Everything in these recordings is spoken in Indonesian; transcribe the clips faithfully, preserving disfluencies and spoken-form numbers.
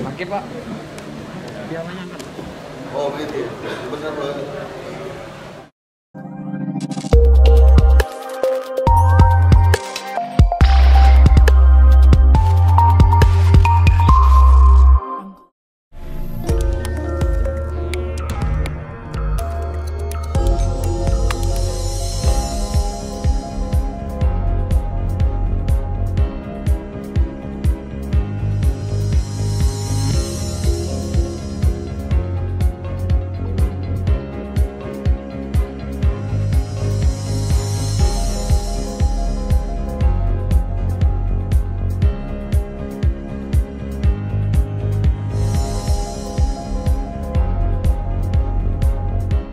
Pakai Pak. Biaranya angkat. Oh, gitu. Benar banget.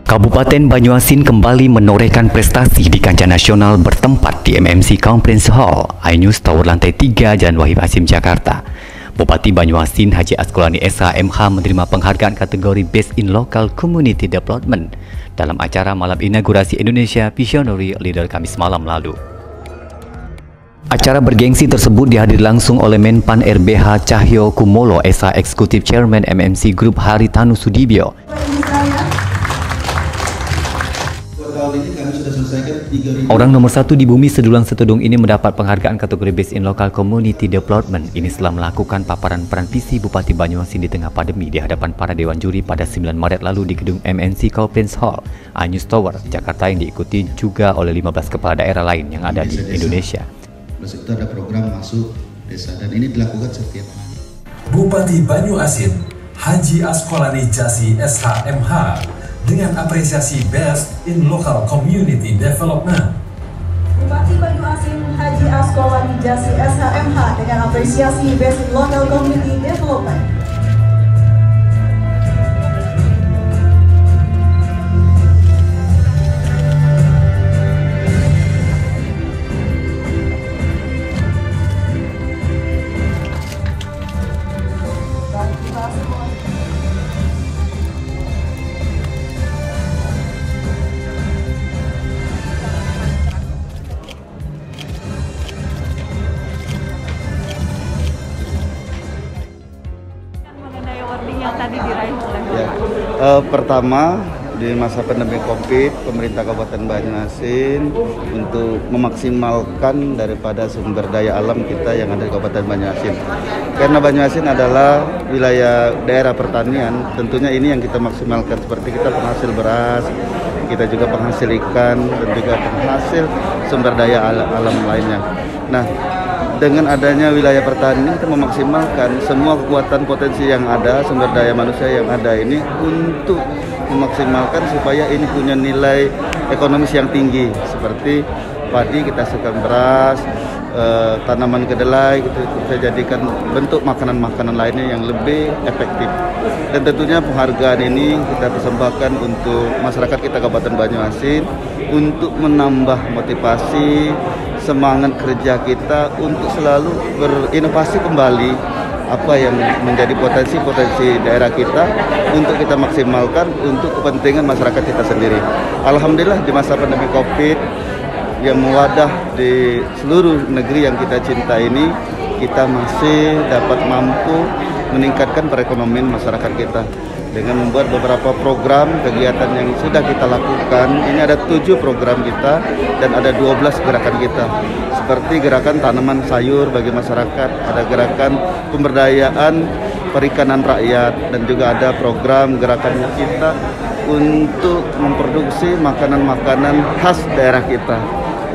Kabupaten Banyuasin kembali menorehkan prestasi di kancah nasional bertempat di M M C Conference Hall, INews Tower lantai tiga, Jan Wahib Asim, Jakarta. Bupati Banyuasin Haji Askolani S H M H menerima penghargaan kategori Based in Local Community Development dalam acara malam inaugurasi Indonesia Visionary Leader Kamis malam lalu. Acara bergengsi tersebut dihadiri langsung oleh Menpan R B H Cahyo Kumolo S H Eksekutif Chairman M M C Group Haritanu Sudibyo. Orang nomor satu di bumi sedulang setudung ini mendapat penghargaan kategori Based in Local Community Development. Ini setelah melakukan paparan peran visi Bupati Banyuasin di tengah pandemi di hadapan para dewan juri pada sembilan Maret lalu di gedung M N C Conference Hall, Anyu Stower, Jakarta, yang diikuti juga oleh lima belas kepala daerah lain yang ada di Indonesia. Terus itu ada program masuk desa dan ini dilakukan setiap hari. Bupati Banyuasin Haji Askolani Jasi S H M H dengan apresiasi Best in Local Community Development. Bupati Banyuasin Haji Askolani Jasi S H M H dengan apresiasi Best in Local Community Development. Uh, pertama, di masa pandemi COVID, Pemerintah Kabupaten Banyuasin untuk memaksimalkan daripada sumber daya alam kita yang ada di Kabupaten Banyuasin. Karena Banyuasin adalah wilayah daerah pertanian, tentunya ini yang kita maksimalkan. Seperti kita penghasil beras, kita juga penghasil ikan, dan juga penghasil sumber daya al alam lainnya. Nah, dengan adanya wilayah pertanian, kita memaksimalkan semua kekuatan potensi yang ada, sumber daya manusia yang ada ini untuk memaksimalkan supaya ini punya nilai ekonomis yang tinggi. Seperti padi kita hasilkan beras, e, tanaman kedelai kita, kita jadikan bentuk makanan-makanan lainnya yang lebih efektif. Dan tentunya penghargaan ini kita persembahkan untuk masyarakat kita Kabupaten Banyuasin untuk menambah motivasi, semangat kerja kita untuk selalu berinovasi kembali apa yang menjadi potensi-potensi daerah kita untuk kita maksimalkan untuk kepentingan masyarakat kita sendiri. Alhamdulillah di masa pandemi COVID yang mewadah di seluruh negeri yang kita cinta ini, kita masih dapat mampu meningkatkan perekonomian masyarakat kita dengan membuat beberapa program kegiatan yang sudah kita lakukan. Ini ada tujuh program kita dan ada dua belas gerakan kita, seperti gerakan tanaman sayur bagi masyarakat, ada gerakan pemberdayaan perikanan rakyat, dan juga ada program gerakan kita untuk memproduksi makanan-makanan khas daerah kita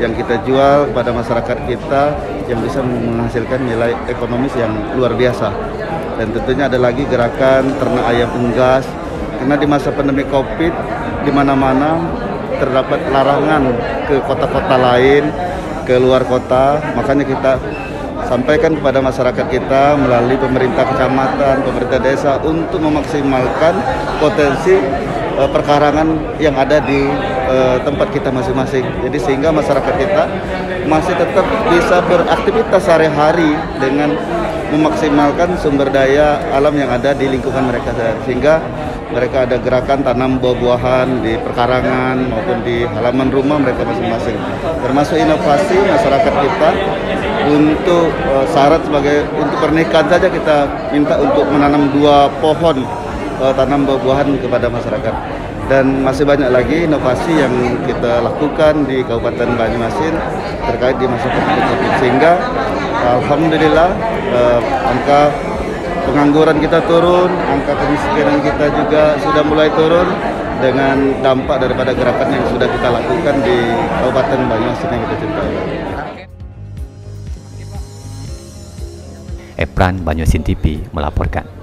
yang kita jual pada masyarakat kita yang bisa menghasilkan nilai ekonomis yang luar biasa. Dan tentunya ada lagi gerakan ternak ayam unggas, karena di masa pandemi COVID di mana-mana terdapat larangan ke kota-kota lain, ke luar kota, makanya kita sampaikan kepada masyarakat kita melalui pemerintah kecamatan, pemerintah desa untuk memaksimalkan potensi uh, perkarangan yang ada di uh, tempat kita masing-masing. Jadi sehingga masyarakat kita masih tetap bisa beraktivitas sehari-hari dengan memaksimalkan sumber daya alam yang ada di lingkungan mereka, sehingga mereka ada gerakan tanam buah-buahan di perkarangan maupun di halaman rumah mereka masing-masing. Termasuk inovasi masyarakat kita untuk uh, syarat sebagai untuk pernikahan saja kita minta untuk menanam dua pohon uh, tanam buah-buahan kepada masyarakat. Dan masih banyak lagi inovasi yang kita lakukan di Kabupaten Banyuasin terkait di masa COVID, sehingga alhamdulillah eh, angka pengangguran kita turun, angka kemiskinan kita juga sudah mulai turun dengan dampak daripada gerakan yang sudah kita lakukan di Kabupaten Banyuasin yang kita cintai. Epran Banyuasin T V melaporkan.